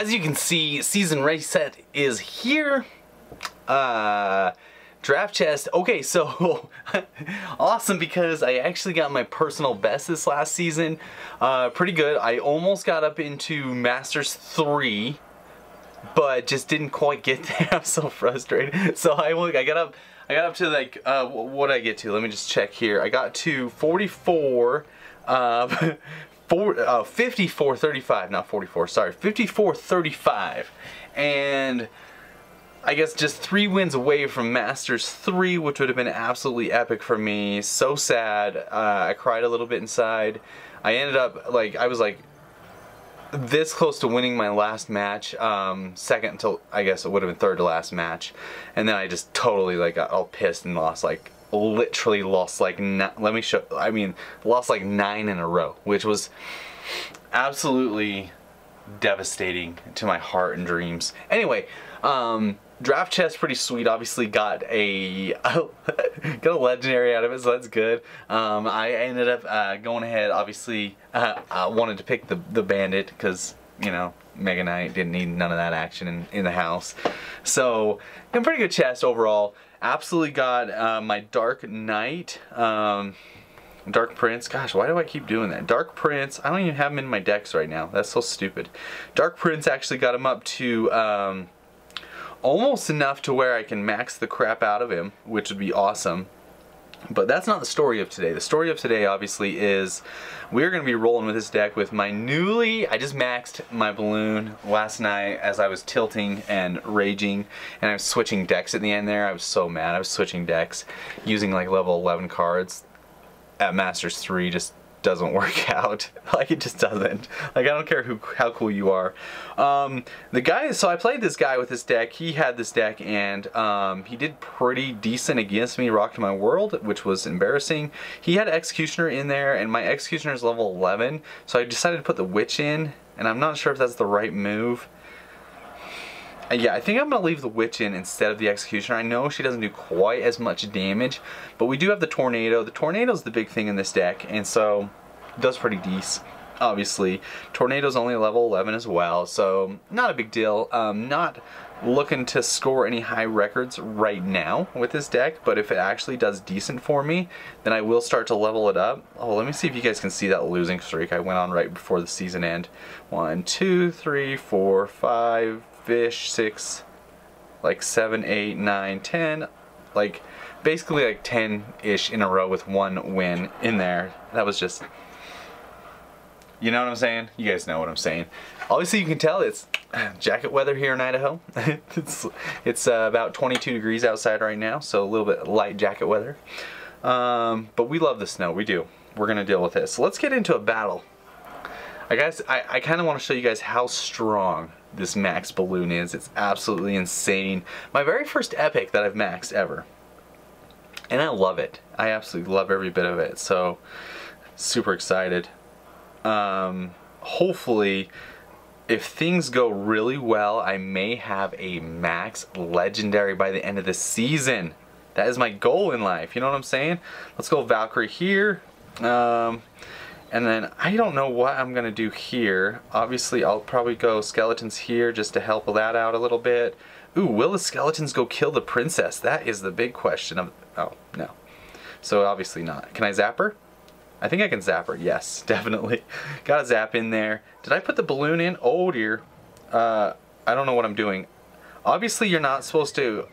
as you can see, season reset is here. Draft chest. Okay, so awesome, because I actually got my personal best this last season. Pretty good. I almost got up into Masters 3, but just didn't quite get there. I'm so frustrated. So I got up to like what did I get to? Let me just check here. I got to 44. 5435, not 44, sorry, 5435, and I guess just 3 wins away from Masters 3, which would have been absolutely epic for me. So sad. I cried a little bit inside. I ended up, like, I was like this close to winning my last match, second until, I guess it would have been third to last match, and then I just totally, like, got all pissed and lost, like, literally lost like, let me show, I mean, lost like 9 in a row, which was absolutely devastating to my heart and dreams. Anyway, draft chest, pretty sweet. Obviously got a legendary out of it, so that's good. I ended up going ahead, obviously I wanted to pick the Bandit because, you know, Mega Knight, didn't need none of that action in the house. So, a pretty good chest overall. Absolutely got my Dark Knight, Dark Prince. Gosh, why do I keep doing that? Dark Prince, I don't even have him in my decks right now. That's so stupid. Dark Prince, actually got him up to almost enough to where I can max the crap out of him, which would be awesome. But that's not the story of today. The story of today, obviously, is we're going to be rolling with this deck with my newly... I just maxed my Balloon last night as I was tilting and raging, and I was switching decks at the end there. I was so mad. I was switching decks using, like, level 11 cards at Masters 3. Just doesn't work out. Like, it just doesn't. Like, I don't care how cool you are. The guy, so I played this guy with this deck. He had this deck, and he did pretty decent against me. Rocked my world, which was embarrassing. He had Executioner in there, and my Executioner is level 11, so I decided to put the Witch in, and I'm not sure if that's the right move. Yeah, I think I'm going to leave the Witch in instead of the Executioner. I know she doesn't do quite as much damage, but we do have the Tornado. The Tornado's the big thing in this deck, and so it does pretty decent, obviously. Tornado's only level 11 as well, so not a big deal. Not looking to score any high records right now with this deck, but if it actually does decent for me, then I will start to level it up. Oh, let me see if you guys can see that losing streak I went on right before the season end. 1, 2, 3, 4, 5... fish 6, like 7, 8, 9, 10, like basically like 10-ish in a row with 1 win in there. That was just, you know what I'm saying? You guys know what I'm saying. Obviously you can tell it's jacket weather here in Idaho. it's about 22 degrees outside right now, so a little bit light jacket weather. But we love the snow, we do. We're gonna deal with it. So let's get into a battle. I guess I kind of want to show you guys how strong this max Balloon is. It's absolutely insane. My very first epic that I've maxed ever. And I love it. I absolutely love every bit of it. So, super excited. Hopefully, if things go really well, I may have a max legendary by the end of the season. That is my goal in life. You know what I'm saying? Let's go Valkyrie here. And then I don't know what I'm gonna do here. Obviously, I'll probably go Skeletons here just to help that out a little bit. Ooh, will the Skeletons go kill the Princess? That is the big question. Oh, no. So obviously not. Can I zap her? I think I can zap her. Yes, definitely. Got a zap in there. Did I put the Balloon in? Oh dear. I don't know what I'm doing. Obviously, you're not supposed to.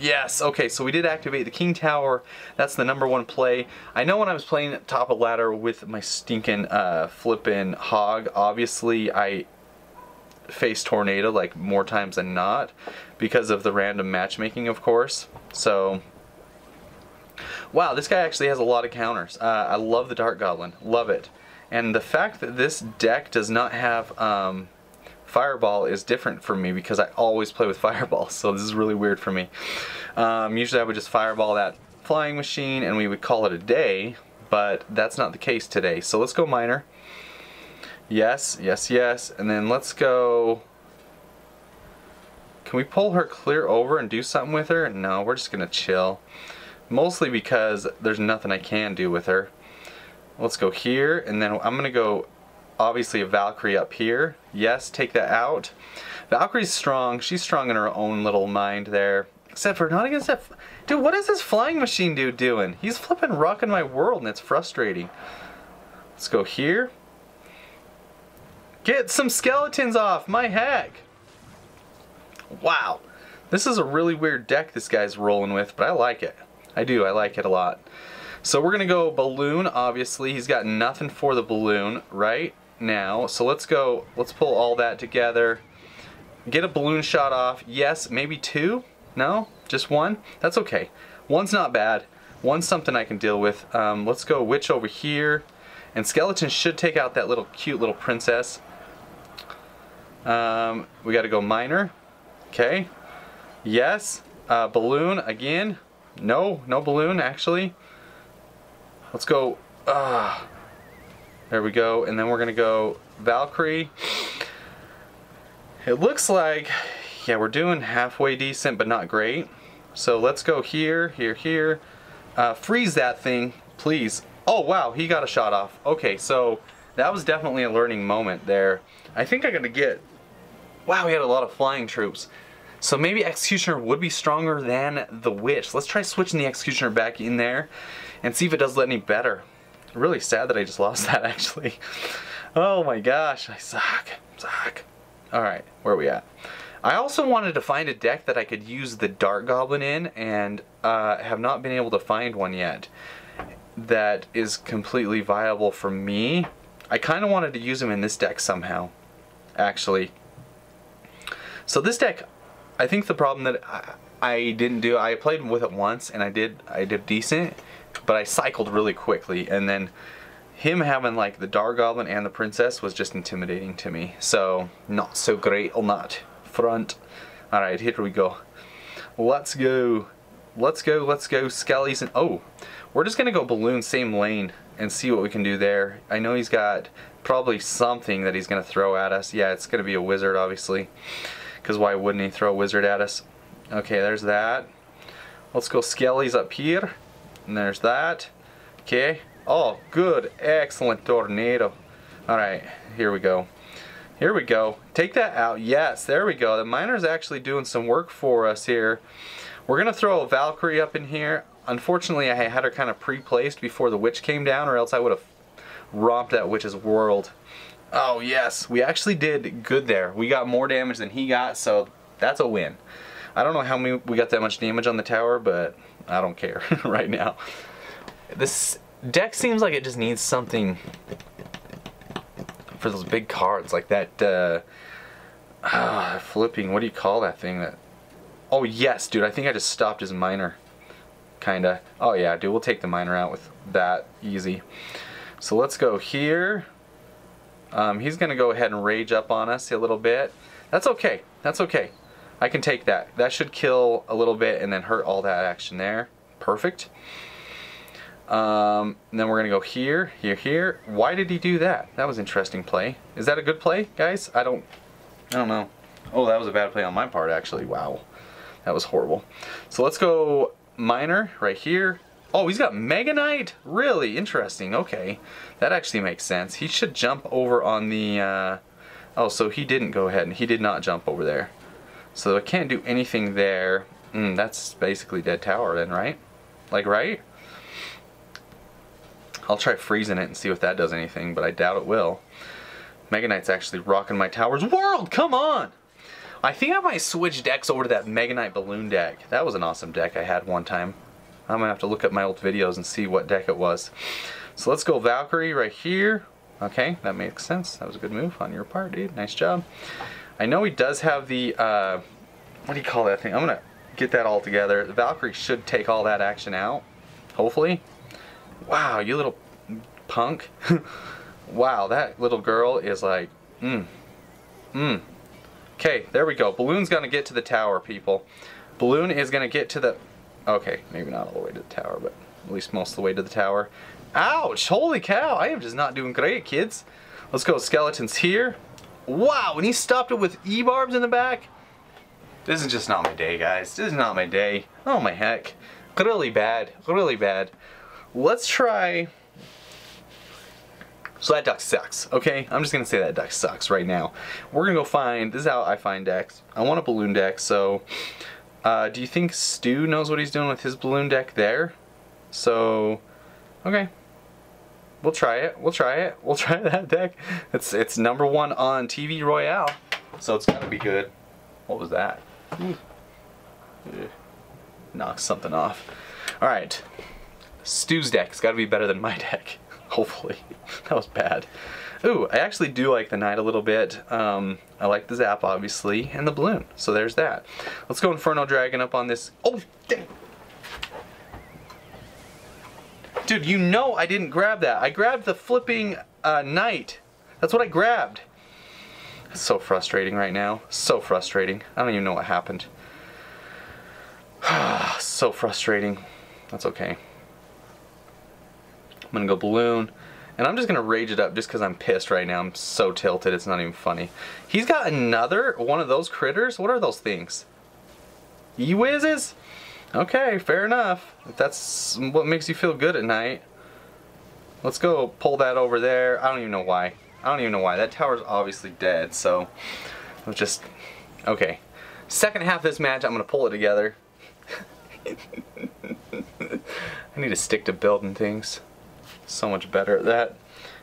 Yes, okay, so we did activate the King Tower. That's the #1 play. I know when I was playing top of ladder with my stinking flippin' Hog, obviously I faced Tornado like more times than not because of the random matchmaking, of course. So, wow, this guy actually has a lot of counters. I love the Dark Goblin, love it. And the fact that this deck does not have... Fireball is different for me because I always play with Fireball, so this is really weird for me. Usually I would just Fireball that Flying Machine and we would call it a day, but that's not the case today. So let's go Miner. Yes, yes, yes, and then let's go... Can we pull her clear over and do something with her? No, we're just gonna chill. Mostly because there's nothing I can do with her. Let's go here, and then I'm gonna go obviously a Valkyrie up here. Yes, take that out. Valkyrie's strong. She's strong in her own little mind there. Except for not against that... Dude, what is this Flying Machine dude doing? He's flipping rocking my world, and it's frustrating. Let's go here. Get some skeletons off! My heck! Wow. This is a really weird deck this guy's rolling with, but I like it. I do. I like it a lot. So we're going to go Balloon, obviously. He's got nothing for the Balloon right now. So let's go... Let's pull all that together. Get a Balloon shot off. Yes, maybe two? No? Just one? That's okay. One's not bad. One's something I can deal with. Let's go Witch over here. And Skeletons should take out that little cute little Princess. We gotta go Miner. Okay. Yes. Balloon again. No. No Balloon, actually. Let's go... there we go. And then we're gonna go Valkyrie. It looks like... Yeah, we're doing halfway decent, but not great. So let's go here, here, here. Freeze that thing, please. Oh, wow, he got a shot off. Okay, so that was definitely a learning moment there. I think I'm going to get... Wow, we had a lot of flying troops. So maybe Executioner would be stronger than the Witch. Let's try switching the Executioner back in there and see if it does any better. Really sad that I just lost that, actually. Oh, my gosh, I suck. Suck. All right, where are we at? I also wanted to find a deck that I could use the Dark Goblin in, and have not been able to find one yet that is completely viable for me. I kind of wanted to use him in this deck somehow, actually. So this deck, I think the problem that I didn't do, I played with it once and I did decent, but I cycled really quickly, and then him having like the Dark Goblin and the Princess was just intimidating to me. So not so great or not. Front. Alright, here we go. Let's go. Let's go, let's go. Skellies and... Oh, we're just going to go Balloon, same lane, and see what we can do there. I know he's got probably something that he's going to throw at us. Yeah, it's going to be a Wizard, obviously. Because why wouldn't he throw a Wizard at us? Okay, there's that. Let's go Skellies up here. And there's that. Okay. Oh, good. Excellent Tornado. Alright, here we go. Here we go. Take that out. Yes, there we go. The Miner's actually doing some work for us here. We're going to throw a Valkyrie up in here. Unfortunately, I had her kind of pre-placed before the Witch came down, or else I would have romped that Witch's world. Oh, yes. We actually did good there. We got more damage than he got, so that's a win. I don't know how many we got that much damage on the tower, but I don't care right now. This deck seems like it just needs something... for those big cards like that flipping, what do you call that thing that... Oh yes, dude, I think I just stopped his Miner, kinda. Oh yeah, dude, we'll take the Miner out with that easy. So let's go here. He's gonna go ahead and rage up on us a little bit. That's okay, that's okay. I can take that. That should kill a little bit and then hurt all that action there. Perfect. Then we're gonna go here, here, here. Why did he do that? That was interesting play. Is that a good play, guys? I don't know. Oh, that was a bad play on my part, actually. Wow, that was horrible. So let's go Miner right here. Oh, he's got Mega Knight. Really interesting. Okay, that actually makes sense. He should jump over on the. Oh, so he didn't go ahead and he did not jump over there. So I can't do anything there. That's basically dead tower then, right? Like right? I'll try freezing it and see if that does anything, but I doubt it will. Mega Knight's actually rocking my tower's world! Come on! I think I might switch decks over to that Mega Knight Balloon deck. That was an awesome deck I had one time. I'm gonna have to look up my old videos and see what deck it was. So let's go Valkyrie right here. Okay, that makes sense. That was a good move on your part, dude. Nice job. I know he does have the, what do you call that thing? I'm gonna get that all together. The Valkyrie should take all that action out, hopefully. Wow, you little punk. Wow, that little girl is like, Okay, there we go. Balloon's gonna get to the tower, people. Balloon is gonna get to the... Okay, maybe not all the way to the tower, but at least most of the way to the tower. Ouch! Holy cow! I am just not doing great, kids. Let's go Skeletons here. Wow, and he stopped it with E-barbs in the back? This is just not my day, guys. This is not my day. Oh, my heck. Really bad. Really bad. Let's try So that deck sucks, okay? I'm just gonna say that deck sucks right now. We're gonna go find, this is how I find decks. I want a balloon deck, so do you think Stu knows what he's doing with his balloon deck there? So, okay. We'll try it, we'll try it, we'll try that deck. It's #1 on TV Royale, so it's gotta be good. What was that? Knocked something off. Alright, Stu's deck's gotta be better than my deck. Hopefully. That was bad. Ooh, I actually do like the Knight a little bit. I like the Zap, obviously, and the Balloon. So there's that. Let's go Inferno Dragon up on this. Oh, dang. Dude, you know I didn't grab that. I grabbed the flipping Knight. That's what I grabbed. It's so frustrating right now. So frustrating. I don't even know what happened. So frustrating. That's okay. I'm gonna go Balloon, and I'm just gonna rage it up just because I'm pissed right now. I'm so tilted, it's not even funny. He's got another one of those critters? What are those things? E-Wizzes? Okay, fair enough. If that's what makes you feel good at night. Let's go pull that over there. I don't even know why. I don't even know why. That tower's obviously dead, so let's just, okay. Second half of this match, I'm gonna pull it together. I need to stick to building things. So much better at that.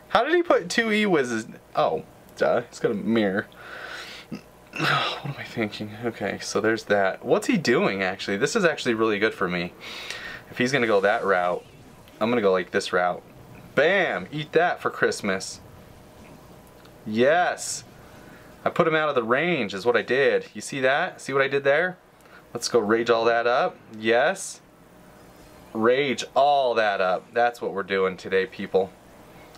How did he put two E-Wizzes? Oh, duh. He's got a mirror. What am I thinking? Okay, so there's that. What's he doing, actually? This is actually really good for me. If he's going to go that route, I'm going to go like this route. Bam! Eat that for Christmas. Yes! I put him out of the range is what I did. You see that? See what I did there? Let's go rage all that up. Yes. Rage all that up. That's what we're doing today, people.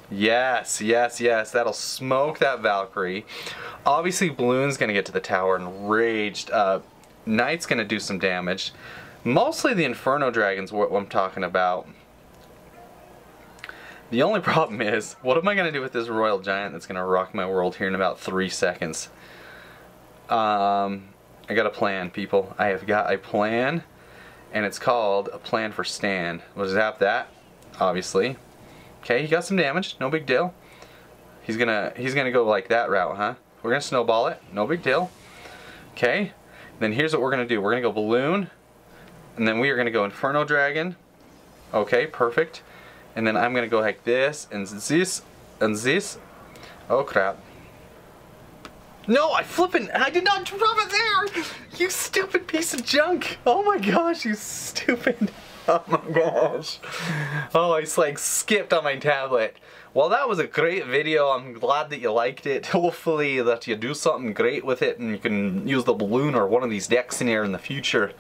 Yes, yes, yes. That'll smoke that Valkyrie. Obviously, Balloon's going to get to the tower and raged up. Knight's going to do some damage. Mostly the Inferno Dragon's what I'm talking about. The only problem is, what am I going to do with this Royal Giant that's going to rock my world here in about 3 seconds? I got a plan, people. I have got a plan. And it's called A Plan for Stan. We'll zap that, obviously. Okay, he got some damage, no big deal. He's gonna go like that route, huh? We're gonna snowball it, no big deal. Okay, then here's what we're gonna do. We're gonna go Balloon, and then we are gonna go Inferno Dragon. Okay, perfect. And then I'm gonna go like this, and this, and this. Oh crap. No, I flippin', I did not drop it there! You stupid piece of junk! Oh my gosh, you stupid. Oh my gosh. Oh, I just like skipped on my tablet. Well, that was a great video. I'm glad that you liked it. Hopefully that you do something great with it and you can use the Balloon or one of these decks in here in the future.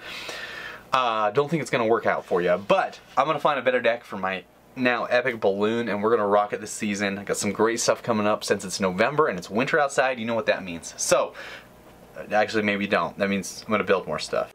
Don't think it's gonna work out for you, but I'm gonna find a better deck for my now epic Balloon, and we're gonna rock it this season. I got some great stuff coming up since it's November and it's winter outside. You know what that means. So actually maybe you don't. That means I'm gonna build more stuff.